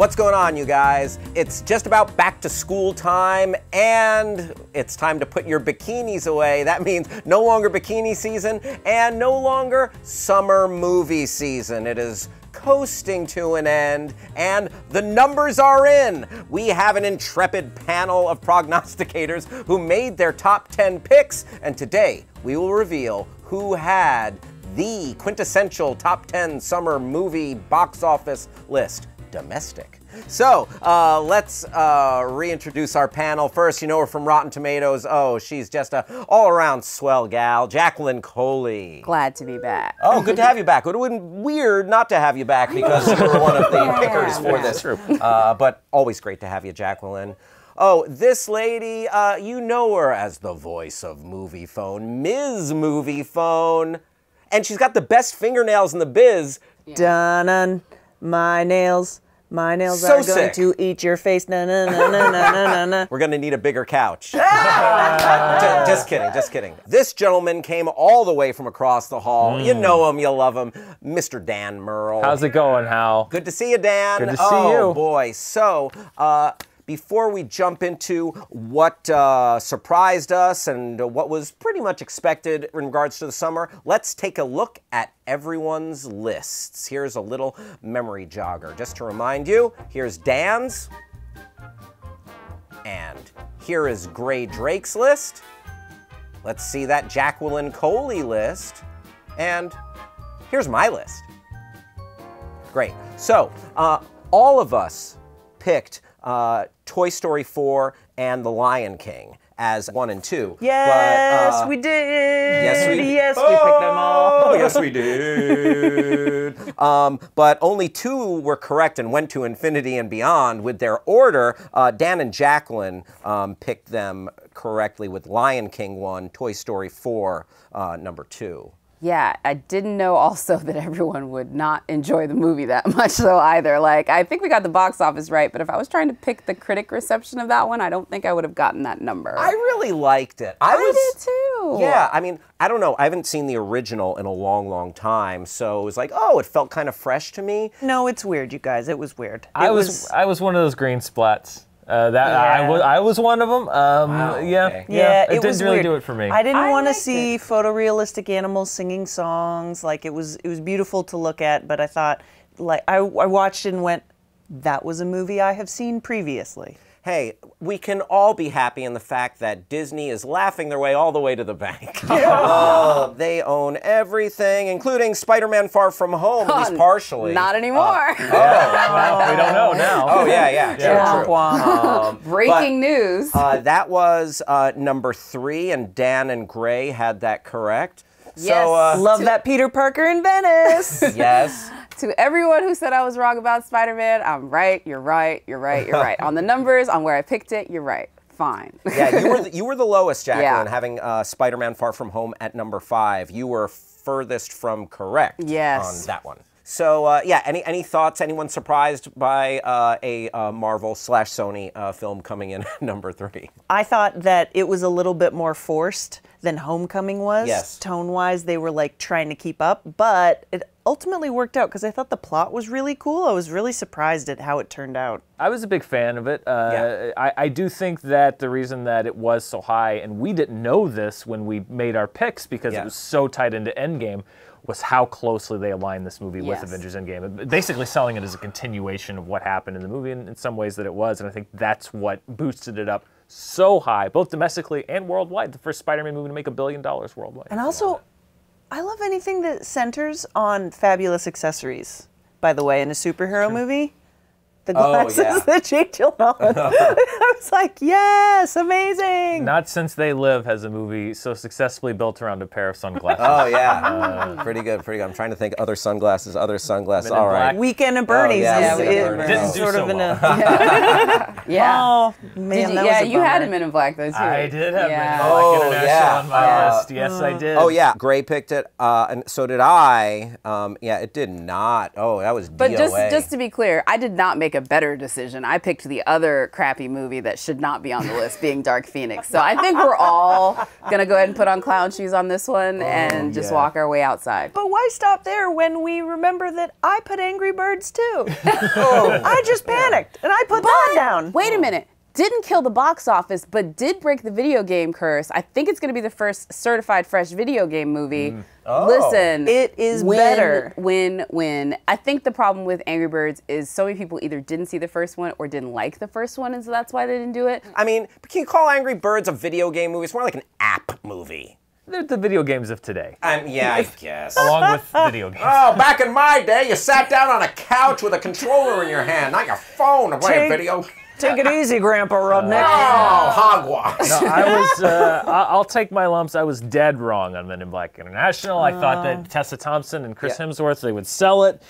What's going on, you guys? It's just about back to school time, and it's time to put your bikinis away. That means no longer bikini season and no longer summer movie season. It is coasting to an end, and the numbers are in. We have an intrepid panel of prognosticators who made their top 10 picks, and today we will reveal who had the quintessential top 10 summer movie box office list, domestic. So let's reintroduce our panel. First, you know her from Rotten Tomatoes. Oh, she's just a all-around swell gal, Jacqueline Coley. Glad to be back. Oh, good to have you back. It would have been weird not to have you back because you were one of the pickers for this group. But always great to have you, Jacqueline. Oh, this lady, you know her as the voice of Movie Phone, Ms. Movie Phone, and she's got the best fingernails in the biz. Yeah. Dun-dun, my nails. My nails so are sick. Going to eat your face. Na, na, na, na, na, na, na. We're gonna need a bigger couch. Just kidding, just kidding. This gentleman came all the way from across the hall. You know him, you love him, Mr. Dan Murrell. How's it going, Hal? Good to see you, Dan. Good to see you. Oh boy, so before we jump into what surprised us and what was pretty much expected in regards to the summer, let's take a look at everyone's lists. Here's a little memory jogger. Just to remind you, here's Dan's, and here is Grae Drake's list. Let's see that Jacqueline Coley list, and here's my list. Great. So all of us picked Toy Story 4 and The Lion King as 1 and 2. Yes, but, we did. Yes, we did. Yes, we picked them all. Yes, we did. But only 2 were correct and went to infinity and beyond with their order. Dan and Jacqueline picked them correctly with Lion King 1, Toy Story 4, number 2. Yeah, I didn't know also that everyone would not enjoy the movie that much though either. Like, I think we got the box office right, but if I was trying to pick the critic reception of that one, I don't think I would have gotten that number. I really liked it. I did too. Yeah, I mean, I don't know. I haven't seen the original in a long, long time, so it was like, oh, it felt kind of fresh to me. No, it's weird, you guys. It was weird. I was one of those green splats. I was one of them. Wow, okay. Yeah. It didn't really do it for me. I didn't want to see photorealistic animals singing songs. Like, it was beautiful to look at, but I thought, like, I watched and went, that was a movie I have seen previously. Hey, we can all be happy in the fact that Disney is laughing their way all the way to the bank. Yeah. They own everything, including Spider-Man Far From Home, at least partially. Not anymore. We don't know now. Oh, yeah. True. Breaking news. That was number 3, and Dan and Grae had that correct. Yes. So, love that Peter Parker in Venice. Yes. To everyone who said I was wrong about Spider-Man, I'm right, you're right, you're right, you're right. On the numbers, on where I picked it, you're right. Fine. Yeah, you were the lowest, Jacqueline, having Spider-Man Far From Home at number 5. You were furthest from correct on that one. So, yeah, any thoughts? Anyone surprised by a Marvel/Sony film coming in at number 3? I thought that it was a little bit more forced than Homecoming was. Yes. Tone-wise, they were, like, trying to keep up, but it ultimately worked out because I thought the plot was really cool. I was really surprised at how it turned out. I was a big fan of it. I do think that the reason that it was so high, and we didn't know this when we made our picks because it was so tied into Endgame, was how closely they aligned this movie with Avengers Endgame. Basically selling it as a continuation of what happened in the movie, and in some ways that it was, and I think that's what boosted it up so high, both domestically and worldwide. The first Spider-Man movie to make $1 billion worldwide. And also, I love anything that centers on fabulous accessories, by the way, in a superhero movie. The glasses that Jake Gyllenhaal. I was like, yes, amazing. Not since They Live has a movie so successfully built around a pair of sunglasses. Pretty good. I'm trying to think other sunglasses. All right. Weekend at Bernie's is sort of in a... Yeah. Oh, man, that was a bummer. You had Men in Black, though, too. I did have Men in Black International on my list. Yes, I did. Oh, yeah. Grae picked it, and so did I. Yeah, it did not. Oh, that was DOA. But just to be clear, I did not make a a better decision. I picked the other crappy movie that should not be on the list, being Dark Phoenix. So I think we're all going to go ahead and put on clown shoes on this one and just walk our way outside. But why stop there when we remember that I put Angry Birds too? I just panicked and I put that down. Wait a minute. Didn't kill the box office, but did break the video game curse. I think it's going to be the first certified fresh video game movie. Listen, it is better. Win. I think the problem with Angry Birds is so many people either didn't see the first one or didn't like the first one, and so that's why they didn't do it. I mean, can you call Angry Birds a video game movie? It's more like an app movie. They're the video games of today. Yeah, I guess. Along with video games. Oh, back in my day, you sat down on a couch with a controller in your hand, not your phone, to play a video game. Take it easy, Grandpa Rudnick. Oh, hogwash. No, I'll take my lumps. I was dead wrong on Men in Black International. I thought that Tessa Thompson and Chris Hemsworth, they would sell it.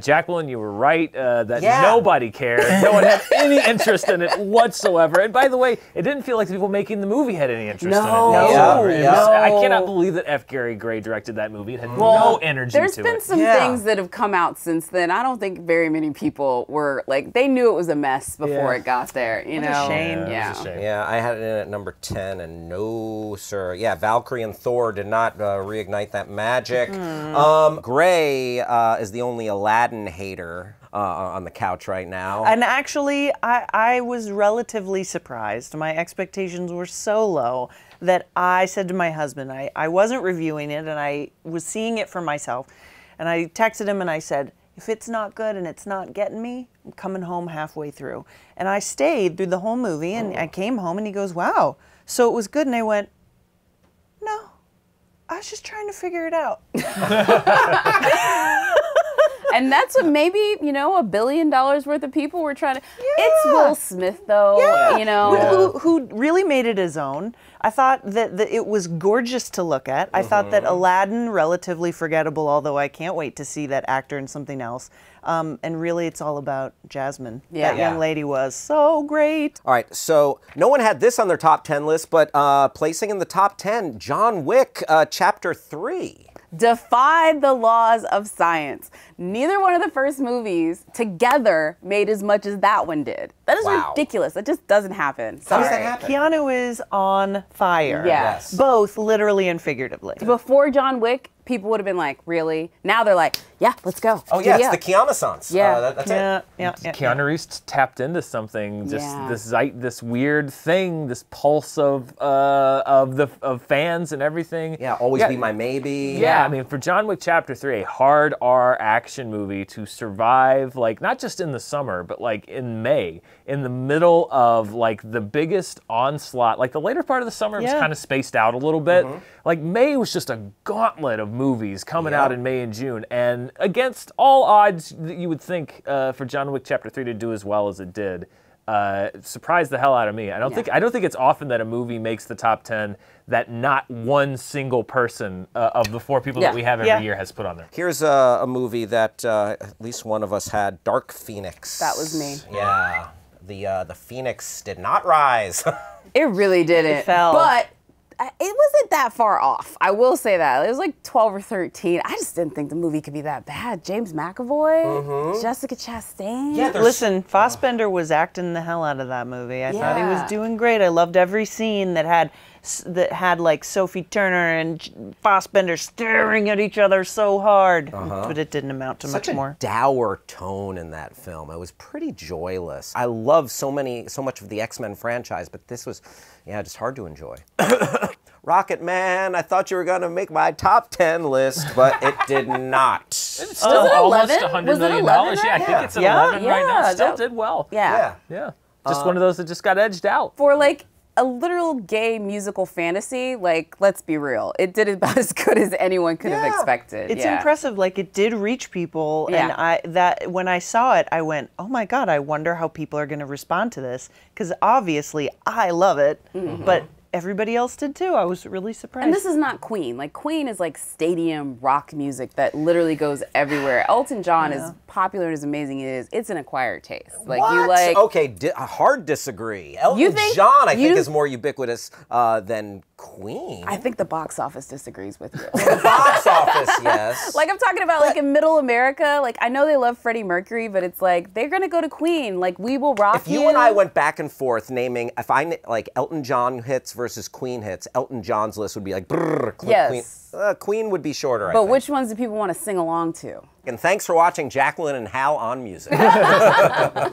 Jacqueline, you were right that nobody cared. No one had any interest in it whatsoever. And by the way, it didn't feel like the people making the movie had any interest in it whatsoever. I cannot believe that F. Gary Gray directed that movie. It had no energy to it. There's been some things that have come out since then. I don't think very many people were, like, they knew it was a mess before it got there, you know. Shame. Yeah. Yeah, I had it in at number 10, and no, sir. Yeah, Valkyrie and Thor did not reignite that magic. Grae is the only Aladdin hater on the couch right now. And actually, I was relatively surprised. My expectations were so low that I said to my husband, I wasn't reviewing it, and I was seeing it for myself. And I texted him, and I said, if it's not good and it's not getting me, I'm coming home halfway through. And I stayed through the whole movie, and I came home, and he goes, wow, so it was good. And I went, no, I was just trying to figure it out. And that's what maybe, you know, $1 billion worth of people were trying to... Yeah. It's Will Smith, though, you know. Who really made it his own. I thought that it was gorgeous to look at. I thought that Aladdin, relatively forgettable, although I can't wait to see that actor in something else. And really, it's all about Jasmine. Yeah. That young lady was so great. All right, so no one had this on their top 10 list, but placing in the top 10, John Wick Chapter 3. Defied the laws of science. Neither one of the first movies together made as much as that one did. That is ridiculous. That just doesn't happen. Sorry. How does that happen? Keanu is on fire. Yes. Both literally and figuratively. Before John Wick, people would have been like, really? Now they're like, yeah, let's go. Oh, yeah, it's the Keanu-sance. Yeah. That's it. Keanu Reeves tapped into something, just this weird thing, this pulse of fans and everything. Yeah, always be my maybe. Yeah, I mean, for John Wick Chapter 3, a hard R action movie to survive, like, not just in the summer, but like in May, in the middle of like the biggest onslaught. Like the later part of the summer was kind of spaced out a little bit. Like May was just a gauntlet of movies coming out in May and June, and against all odds that you would think for John Wick Chapter 3 to do as well as it did, surprised the hell out of me. I don't think it's often that a movie makes the top 10 that not one single person of the 4 people that we have every year has put on there. Here's a movie that at least one of us had, Dark Phoenix. That was me. Yeah, the Phoenix did not rise. It really didn't. It fell. But it wasn't that far off. I will say that. It was like 12 or 13. I just didn't think the movie could be that bad. James McAvoy, Jessica Chastain. Yeah, listen, Fassbender was acting the hell out of that movie. I thought he was doing great. I loved every scene that had like Sophie Turner and Fassbender staring at each other so hard, but it didn't amount to much more. Such a dour tone in that film. It was pretty joyless. I love so much of the X-Men franchise, but this was, just hard to enjoy. Rocket Man, I thought you were gonna make my top 10 list, but it did not. It's still almost $100 million. Yeah, I think it's at 11 right now. It still did well. Yeah. Just one of those that just got edged out for like a literal gay musical fantasy. Like, let's be real, it did about as good as anyone could have expected. It's impressive. Like, it did reach people, and when I saw it, I went, oh my God, I wonder how people are gonna respond to this, because obviously I love it, but everybody else did too. I was really surprised. And this is not Queen. Like, Queen is like stadium rock music that literally goes everywhere. Elton John, as popular and as amazing as it is, it's an acquired taste. Like, what? You like... Okay, hard disagree. Elton John, I think, is more ubiquitous than Queen? I think the box office disagrees with you. The box office, yes. Like, I'm talking about, like, in middle America, like, I know they love Freddie Mercury, but it's like, they're gonna go to Queen. Like, We Will Rock You. If you and I went back and forth naming, if I, like, Elton John hits versus Queen hits, Elton John's list would be like, brrr, yes. Queen. Queen would be shorter, I think. But which ones do people want to sing along to? And thanks for watching Jacqueline and Hal on Music.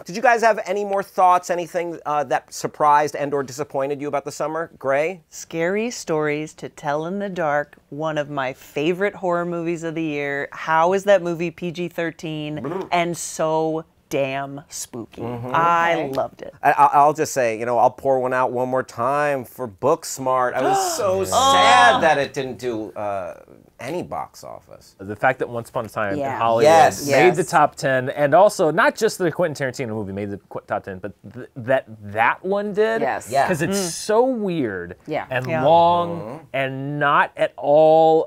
Did you guys have any more thoughts, anything that surprised and or disappointed you about the summer? Grae? Scary Stories to Tell in the Dark, one of my favorite horror movies of the year. How is that movie PG-13 and so damn spooky? Mm-hmm. I loved it. I'll just say, you know, I'll pour one out one more time for Booksmart. I was so sad that it didn't do any box office. The fact that Once Upon a Time in Hollywood made the top 10, and also not just the Quentin Tarantino movie made the top 10, but that one did. Yes. Because it's so weird and long and not at all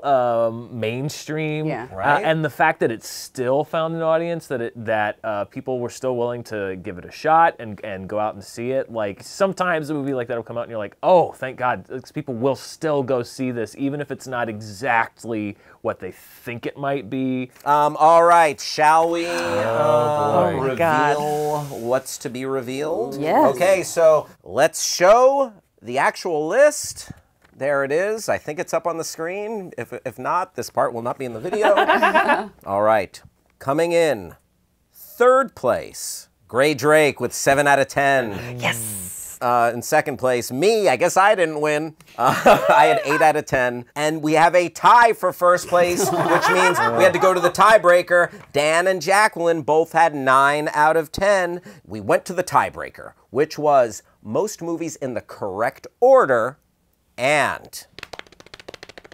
mainstream. Yeah. Right? And the fact that it still found an audience, that people were still willing to give it a shot and go out and see it. Like, sometimes a movie like that will come out and you're like, oh, thank God, people will still go see this, even if it's not exactly what they think it might be. All right, shall we reveal what's to be revealed? Yes. Okay, so let's show the actual list. There it is. I think it's up on the screen. If not, this part will not be in the video. All right, coming in third place, Grae Drake with 7 out of 10. Yes. In second place, me. I guess I didn't win. I had 8 out of 10. And we have a tie for first place, which means we had to go to the tiebreaker. Dan and Jacqueline both had 9 out of 10. We went to the tiebreaker, which was most movies in the correct order. And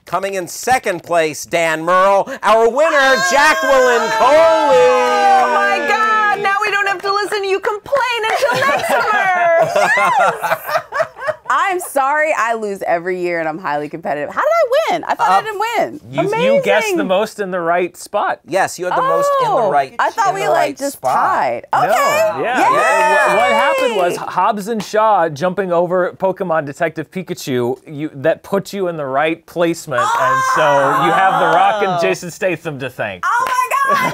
coming in second place, Dan Murrell, our winner, Jacqueline Coley. Oh my God. Now we don't have to listen to you complain until next summer. Yes! I'm sorry, I lose every year and I'm highly competitive. How did I win? I thought I didn't win. You guessed the most in the right spot. Yes, you had the most in the right spot. I thought we like just tied. Okay. No. Yeah. What happened was Hobbs and Shaw jumping over Pokemon Detective Pikachu, that put you in the right placement. And so you have The Rock and Jason Statham to thank. Oh my God.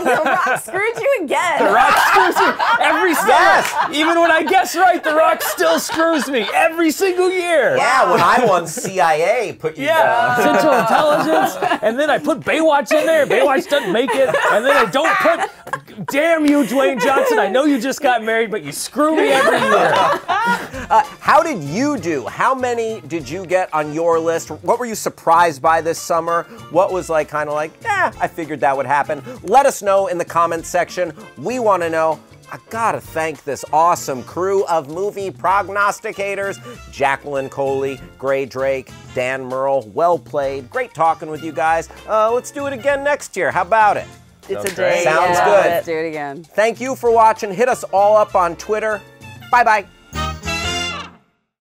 The Rock screwed you again. The Rock screws you every summer. Yes. Even when I guess right, The Rock still screws me every single year. Yeah, when I won CIA, put you down. Central Intelligence, and then I put Baywatch in there. Baywatch doesn't make it, and then I don't put. Damn you, Dwayne Johnson! I know you just got married, but you screw me every year. How did you do? How many did you get on your list? What were you surprised by this summer? What was like, kind of like, I figured that would happen. Let us know in the comments section. We want to know. I gotta thank this awesome crew of movie prognosticators. Jacqueline Coley, Grae Drake, Dan Murrell. Well played. Great talking with you guys. Let's do it again next year. How about it? It's a day. Sounds good. Let's do it again. Thank you for watching. Hit us all up on Twitter. Bye-bye.